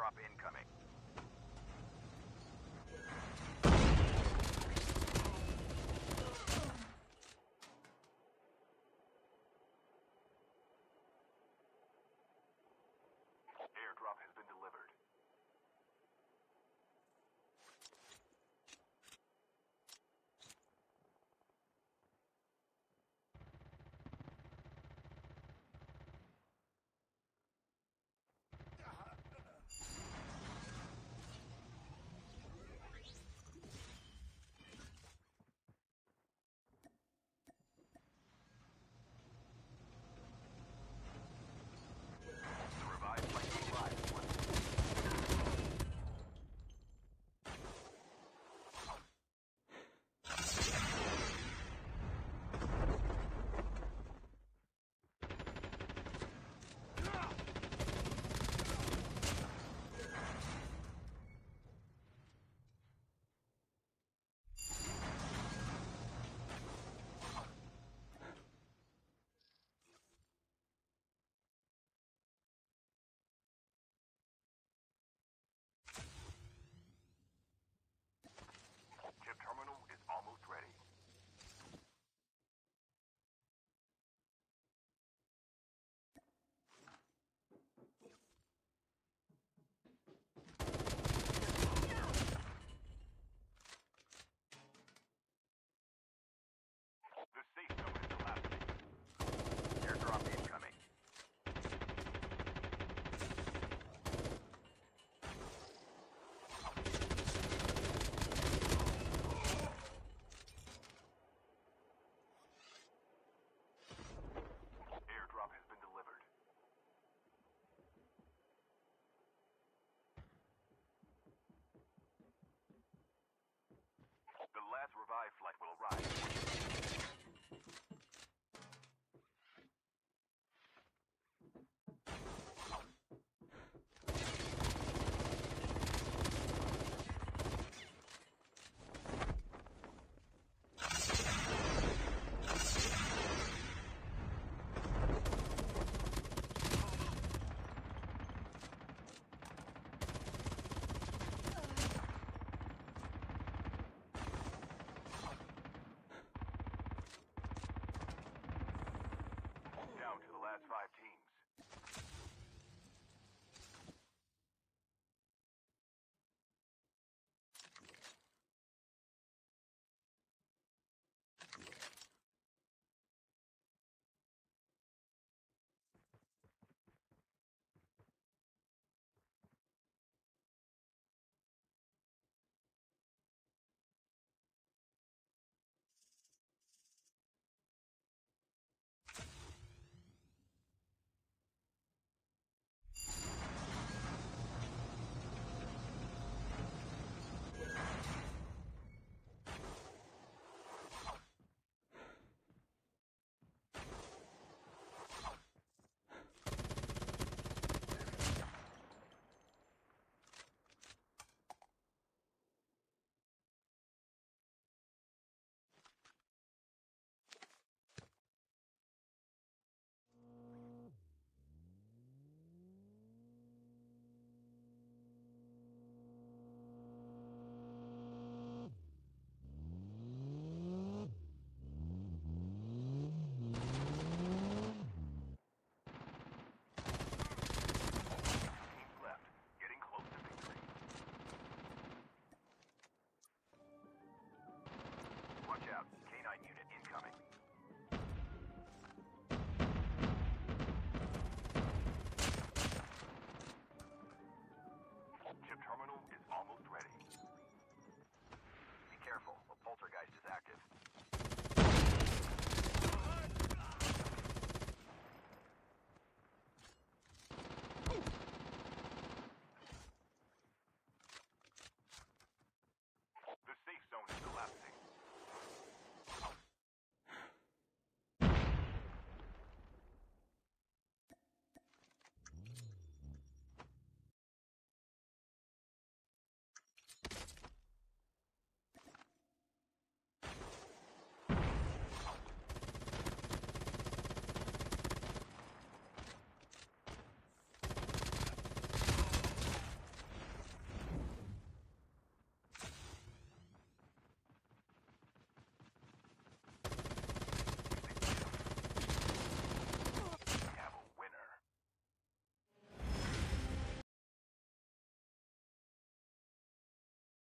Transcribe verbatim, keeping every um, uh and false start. Airdrop incoming.